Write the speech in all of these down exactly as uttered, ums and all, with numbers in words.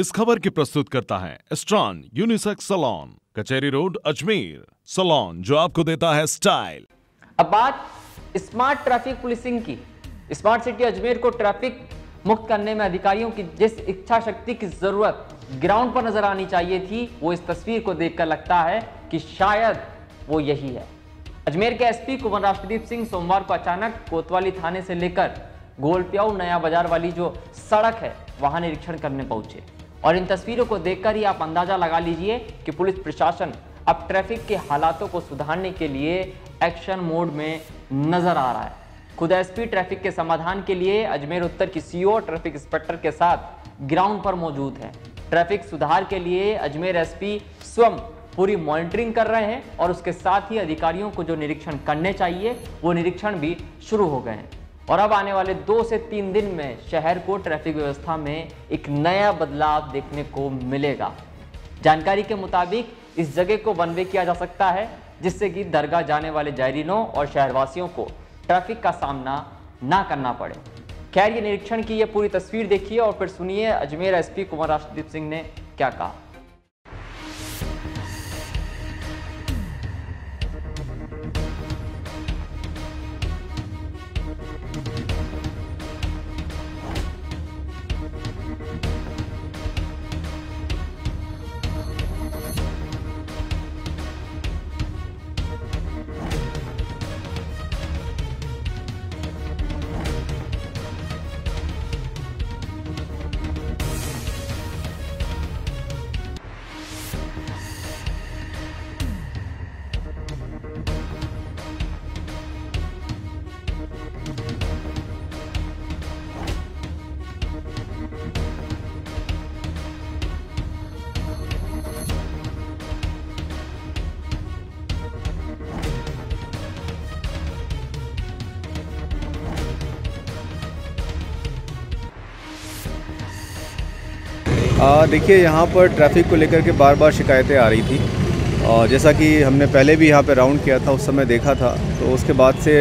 इस खबर की प्रस्तुत करता है एस्ट्रॉन यूनिसेक्स सलॉन, कचहरी रोड, अजमेर। सलॉन जो आपको देता है स्टाइल। अब बात स्मार्ट ट्रैफिक पुलिसिंग की। स्मार्ट सिटी अजमेर को ट्रैफिक मुक्त करने में अधिकारियों की जिस इच्छा शक्ति की जरूरत ग्राउंड पर नजर आनी चाहिए थी, वो इस तस्वीर को देखकर लगता है कि शायद वो यही है। अजमेर के एस पी कुंवर राष्ट्रदीप सिंह सोमवार को अचानक कोतवाली थाने से लेकर गोलटिया नया बाजार वाली जो सड़क है वहां निरीक्षण करने पहुंचे, और इन तस्वीरों को देखकर ही आप अंदाजा लगा लीजिए कि पुलिस प्रशासन अब ट्रैफिक के हालातों को सुधारने के लिए एक्शन मोड में नजर आ रहा है। खुद एस पी ट्रैफिक के समाधान के लिए अजमेर उत्तर की सी ओ ट्रैफिक इंस्पेक्टर के साथ ग्राउंड पर मौजूद है। ट्रैफिक सुधार के लिए अजमेर एस पी स्वयं पूरी मॉनिटरिंग कर रहे हैं, और उसके साथ ही अधिकारियों को जो निरीक्षण करने चाहिए वो निरीक्षण भी शुरू हो गए हैं। और अब आने वाले दो से तीन दिन में शहर को ट्रैफिक व्यवस्था में एक नया बदलाव देखने को मिलेगा। जानकारी के मुताबिक इस जगह को वन वे किया जा सकता है, जिससे कि दरगाह जाने वाले जायरीनों और शहरवासियों को ट्रैफिक का सामना ना करना पड़े। खैर, ये निरीक्षण की ये पूरी तस्वीर देखिए और फिर सुनिए अजमेर एस पी कुंवर राष्ट्रदीप सिंह ने क्या कहा। देखिए, यहाँ पर ट्रैफिक को लेकर के बार बार शिकायतें आ रही थी, और जैसा कि हमने पहले भी यहाँ पे राउंड किया था, उस समय देखा था, तो उसके बाद से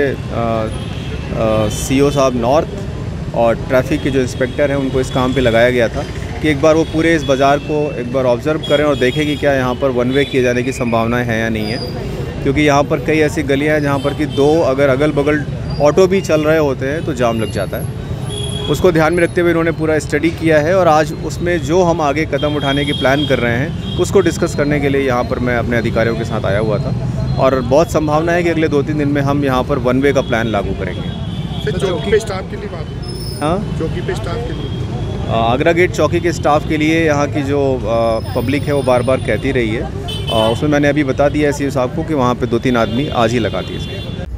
सी ओ साहब नॉर्थ और ट्रैफिक के जो इंस्पेक्टर हैं उनको इस काम पे लगाया गया था कि एक बार वो पूरे इस बाज़ार को एक बार ऑब्ज़र्व करें और देखें कि क्या यहाँ पर वन वे किए जाने की संभावनाएँ हैं या नहीं है, क्योंकि यहाँ पर कई ऐसी गलियाँ हैं जहाँ पर कि दो अगर अगल बगल ऑटो भी चल रहे होते हैं तो जाम लग जाता है। उसको ध्यान में रखते हुए इन्होंने पूरा स्टडी किया है, और आज उसमें जो हम आगे कदम उठाने की प्लान कर रहे हैं उसको डिस्कस करने के लिए यहाँ पर मैं अपने अधिकारियों के साथ आया हुआ था, और बहुत संभावना है कि अगले दो तीन दिन में हम यहाँ पर वन वे का प्लान लागू करेंगे। सर, चौकी पे स्टाफ के लिए बात है। हाँ, चौकी पे स्टाफ के लिए, आगरा गेट चौकी के स्टाफ के लिए यहाँ की जो पब्लिक है वो बार बार कहती रही है, और उसमें मैंने अभी बता दिया है सी ओ साहब को कि वहाँ पर दो तीन आदमी आज ही लगा दिए।